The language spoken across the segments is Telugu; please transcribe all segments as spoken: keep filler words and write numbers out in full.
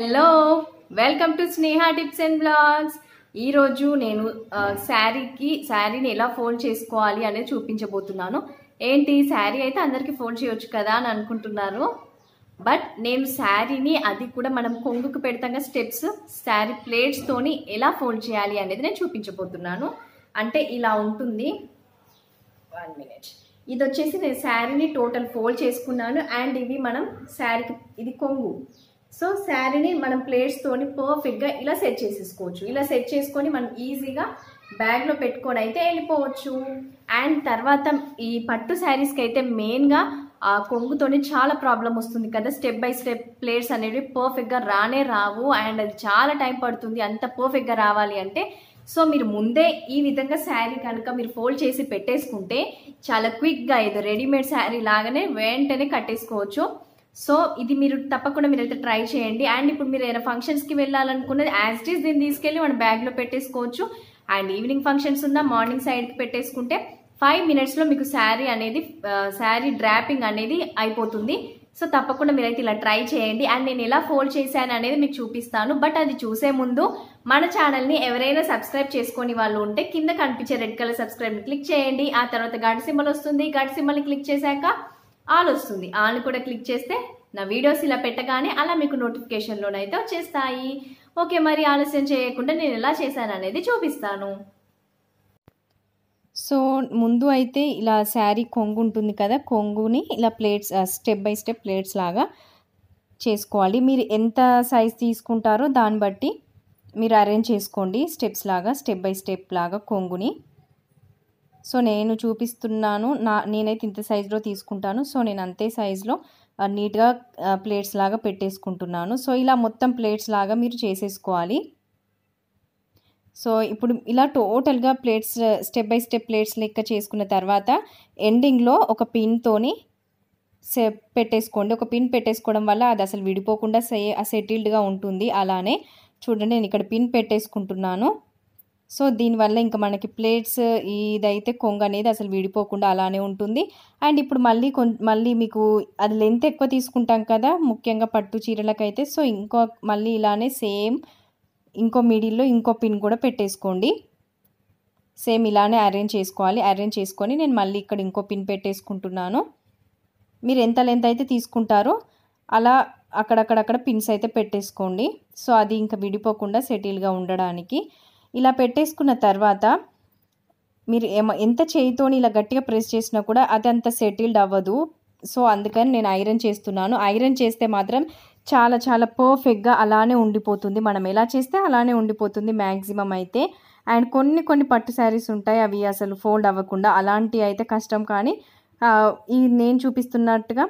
Hello welcome to Sneha tips and blogs. ఈరోజు నేను శారీకి శారీని ఎలా ఫోల్డ్ చేసుకోవాలి అనేది చూపించబోతున్నాను. ఏంటి శారీ అయితే అందరికీ ఫోల్డ్ చేయొచ్చు కదా అని అనుకుంటున్నారు, బట్ నేను శారీని అది కూడా మనం కొంగుకు పెడతాంగా స్టెప్స్ శారీ ప్లేట్స్తోని ఎలా ఫోల్డ్ చేయాలి అనేది నేను చూపించబోతున్నాను. అంటే ఇలా ఉంటుంది. వన్ మినిట్, ఇది వచ్చేసి నేను శారీని టోటల్ ఫోల్డ్ చేసుకున్నాను. అండ్ ఇవి మనం శారీకి ఇది కొంగు, సో శారీని మనం ప్లేట్స్తోని పర్ఫెక్ట్గా ఇలా సెట్ చేసేసుకోవచ్చు. ఇలా సెట్ చేసుకొని మనం ఈజీగా బ్యాగ్లో పెట్టుకొని అయితే వెళ్ళిపోవచ్చు. అండ్ తర్వాత ఈ పట్టు శారీస్కి అయితే మెయిన్గా ఆ కొంగుతోనే చాలా ప్రాబ్లం వస్తుంది కదా, స్టెప్ బై స్టెప్ ప్లేట్స్ అనేవి పర్ఫెక్ట్గా రానే రావు. అండ్ అది చాలా టైం పడుతుంది అంత పర్ఫెక్ట్గా రావాలి అంటే. సో మీరు ముందే ఈ విధంగా శారీ కనుక మీరు ఫోల్డ్ చేసి పెట్టేసుకుంటే చాలా క్విక్గా ఏదో రెడీమేడ్ శారీ లాగానే వెంటనే కట్టేసుకోవచ్చు. సో ఇది మీరు తప్పకుండా మీరైతే ట్రై చేయండి. అండ్ ఇప్పుడు మీరు ఏదైనా ఫంక్షన్స్కి వెళ్ళాలనుకున్నది యాజ్ ఇట్ ఈస్ దీన్ని తీసుకెళ్ళి మన బ్యాగ్లో పెట్టేసుకోవచ్చు. అండ్ ఈవినింగ్ ఫంక్షన్స్ ఉన్నా మార్నింగ్ సైడ్కి పెట్టేసుకుంటే ఫైవ్ మినిట్స్లో మీకు శారీ అనేది శారీ డ్రాపింగ్ అనేది అయిపోతుంది. సో తప్పకుండా మీరైతే ఇలా ట్రై చేయండి. అండ్ నేను ఎలా ఫోల్డ్ చేశాను అనేది మీకు చూపిస్తాను. బట్ అది చూసే ముందు మన ఛానల్ని ఎవరైనా సబ్స్క్రైబ్ చేసుకుని వాళ్ళు ఉంటే కింద కనిపించే రెడ్ కలర్ సబ్స్క్రైబ్ని క్లిక్ చేయండి. ఆ తర్వాత గంట సింబల్ వస్తుంది, గంట సింబల్ని క్లిక్ చేశాక ఆల్ వస్తుంది, ఆల్ని కూడా క్లిక్ చేస్తే నా వీడియోస్ ఇలా పెట్టగానే అలా మీకు నోటిఫికేషన్లోనైతే వచ్చేస్తాయి. ఓకే, మరి ఆలస్యం చేయకుండా నేను ఎలా చేశాను అనేది చూపిస్తాను. సో ముందు అయితే ఇలా శారీ కొంగు ఉంటుంది కదా, కొంగుని ఇలా pleats step by step pleats లాగా చేసుకోవాలి. మీరు ఎంత సైజ్ తీసుకుంటారో దాన్ని బట్టి మీరు అరేంజ్ చేసుకోండి స్టెప్స్ లాగా, స్టెప్ బై స్టెప్ లాగా కొంగుని. సో నేను చూపిస్తున్నాను, నా నేనైతే ఇంత సైజులో తీసుకుంటాను. సో నేను అంతే సైజులో నీట్గా ప్లేట్స్ లాగా పెట్టేసుకుంటున్నాను. సో ఇలా మొత్తం ప్లేట్స్ లాగా మీరు చేసేసుకోవాలి. సో ఇప్పుడు ఇలా టోటల్గా pleats step by step pleats లెక్క చేసుకున్న తర్వాత ఎండింగ్లో ఒక పిన్తోని సె పెట్టేసుకోండి. ఒక పిన్ పెట్టేసుకోవడం వల్ల అది అసలు విడిపోకుండా సే సెటిల్డ్గా ఉంటుంది. అలానే చూడండి నేను ఇక్కడ పిన్ పెట్టేసుకుంటున్నాను. సో దీనివల్ల ఇంకా మనకి ప్లేట్స్ ఇదైతే కొంగు అనేది అసలు విడిపోకుండా అలానే ఉంటుంది. అండ్ ఇప్పుడు మళ్ళీ కొ మళ్ళీ మీకు అది లెంత్ ఎక్కువ తీసుకుంటాం కదా ముఖ్యంగా పట్టు చీరలకైతే. సో ఇంకో మళ్ళీ ఇలానే సేమ్ ఇంకో మిడిల్లో ఇంకో పిన్ కూడా పెట్టేసుకోండి. సేమ్ ఇలానే అరేంజ్ చేసుకోవాలి. అరేంజ్ చేసుకొని నేను మళ్ళీ ఇక్కడ ఇంకో పిన్ పెట్టేసుకుంటున్నాను. మీరు ఎంత లెంత్ అయితే తీసుకుంటారో అలా అక్కడక్కడక్కడ పిన్స్ అయితే పెట్టేసుకోండి. సో అది ఇంకా విడిపోకుండా సెటిల్గా ఉండడానికి ఇలా పెట్టేసుకున్న తర్వాత మీరు ఏమ ఎంత చేయితోని ఇలా గట్టిగా ప్రెస్ చేసినా కూడా అది అంత సెటిల్డ్ అవ్వదు. సో అందుకని నేను ఐరన్ చేస్తున్నాను. ఐరన్ చేస్తే మాత్రం చాలా చాలా పర్ఫెక్ట్గా అలానే ఉండిపోతుంది. మనం ఎలా చేస్తే అలానే ఉండిపోతుంది మ్యాక్సిమం అయితే. అండ్ కొన్ని కొన్ని పట్టు శారీస్ ఉంటాయి అవి అసలు ఫోల్డ్ అవ్వకుండా, అలాంటివి అయితే కష్టం. కానీ ఈ నేను చూపిస్తున్నట్టుగా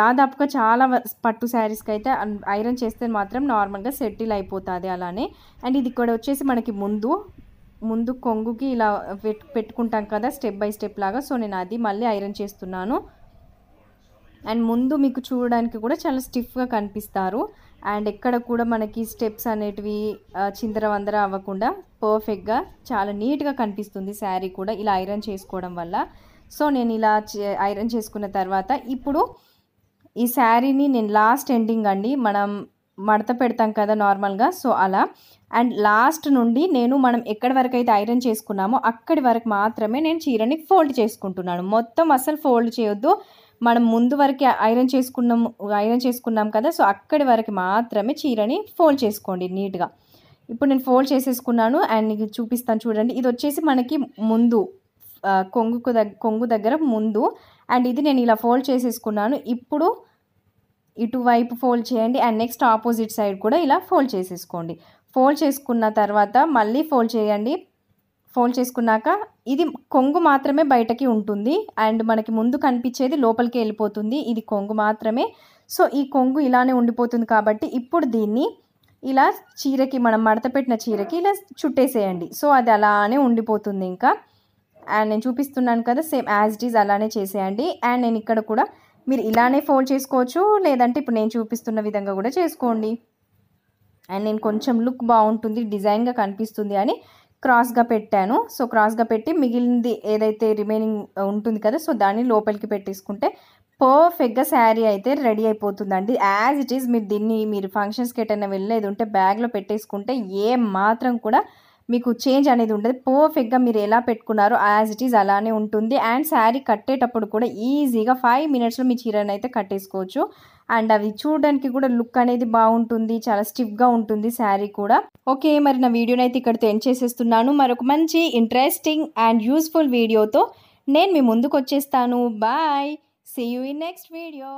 దాదాపుగా చాలా పట్టు శారీస్కి అయితే ఐరన్ చేస్తే మాత్రం నార్మల్గా సెటిల్ అయిపోతుంది అలానే. అండ్ ఇది ఇక్కడ వచ్చేసి మనకి ముందు ముందు కొంగుకి ఇలా పెట్టుకుంటాం కదా స్టెప్ బై స్టెప్ లాగా. సో నేను అది మళ్ళీ ఐరన్ చేస్తున్నాను. అండ్ ముందు మీకు చూడడానికి కూడా చాలా స్టిఫ్గా కనిపిస్తారు. అండ్ ఎక్కడ కూడా మనకి స్టెప్స్ అనేటివి చిందరవందర అవ్వకుండా పర్ఫెక్ట్గా చాలా నీట్గా కనిపిస్తుంది శారీ కూడా ఇలా ఐరన్ చేసుకోవడం వల్ల. సో నేను ఇలా ఐరన్ చేసుకున్న తర్వాత ఇప్పుడు ఈ శారీని నేను లాస్ట్ ఎండింగ్ అండి మనం మడత పెడతాం కదా నార్మల్గా, సో అలా. అండ్ లాస్ట్ నుండి నేను మనం ఎక్కడి వరకు అయితే ఐరన్ చేసుకున్నామో అక్కడి వరకు మాత్రమే నేను చీరని ఫోల్డ్ చేసుకుంటున్నాను. మొత్తం అసలు ఫోల్డ్ చేయొద్దు. మనం ముందు వరకు ఐరన్ చేసుకున్నాం ఐరన్ చేసుకున్నాం కదా, సో అక్కడి వరకు మాత్రమే చీరని ఫోల్డ్ చేసుకోండి నీట్గా. ఇప్పుడు నేను ఫోల్డ్ చేసేసుకున్నాను. అండ్ మీకు చూపిస్తాను చూడండి. ఇది వచ్చేసి మనకి ముందు కొంగుకు దగ్గర కొంగు దగ్గర ముందు. అండ్ ఇది నేను ఇలా ఫోల్డ్ చేసేసుకున్నాను. ఇప్పుడు ఇటువైపు ఫోల్డ్ చేయండి. అండ్ నెక్స్ట్ ఆపోజిట్ సైడ్ కూడా ఇలా ఫోల్డ్ చేసేసుకోండి. ఫోల్డ్ చేసుకున్న తర్వాత మళ్ళీ ఫోల్డ్ చేయండి. ఫోల్డ్ చేసుకున్నాక ఇది కొంగు మాత్రమే బయటకి ఉంటుంది. అండ్ మనకి ముందు కనిపించేది లోపలికి వెళ్ళిపోతుంది. ఇది కొంగు మాత్రమే. సో ఈ కొంగు ఇలానే ఉండిపోతుంది కాబట్టి ఇప్పుడు దీన్ని ఇలా చీరకి మనం మడత పెట్టిన చీరకి ఇలా చుట్టేసేయండి. సో అది అలానే ఉండిపోతుంది ఇంకా. అండ్ నేను చూపిస్తున్నాను కదా సేమ్ యాజ్ ఇట్ ఈజ్ అలానే చేసేయండి. అండ్ నేను ఇక్కడ కూడా మీరు ఇలానే ఫోల్డ్ చేసుకోవచ్చు, లేదంటే ఇప్పుడు నేను చూపిస్తున్న విధంగా కూడా చేసుకోండి. అండ్ నేను కొంచెం లుక్ బాగుంటుంది డిజైన్గా కనిపిస్తుంది అని క్రాస్గా పెట్టాను. సో క్రాస్గా పెట్టి మిగిలింది ఏదైతే రిమైనింగ్ ఉంటుంది కదా, సో దాన్ని లోపలికి పెట్టేసుకుంటే పర్ఫెక్ట్ గా సారీ అయితే రెడీ అయిపోతుందండి. యాజ్ ఇట్ ఈస్ మీరు దీన్ని మీరు ఫంక్షన్స్కి ఎటైనా వెళ్ళినా ఇది ఉంటే బ్యాగ్లో పెట్టేసుకుంటే ఏ మాత్రం కూడా మీకు చేంజ్ అనేది ఉండదు. పర్ఫెక్ట్గా మీరు ఎలా పెట్టుకున్నారో యాజ్ ఇట్ ఈజ్ అలానే ఉంటుంది. అండ్ శారీ కట్టేటప్పుడు కూడా ఈజీగా ఫైవ్ మినిట్స్లో మీ చీరను అయితే కట్టేసుకోవచ్చు. అండ్ అవి చూడడానికి కూడా లుక్ అనేది బాగుంటుంది, చాలా స్టిఫ్గా ఉంటుంది శారీ కూడా. ఓకే, మరి నా వీడియోని అయితే ఇక్కడితో ఎండ్ చేసేస్తున్నాను. మరొక మంచి ఇంట్రెస్టింగ్ అండ్ యూస్ఫుల్ వీడియోతో నేను మీ ముందుకు వచ్చేస్తాను. Bye, see you in next video.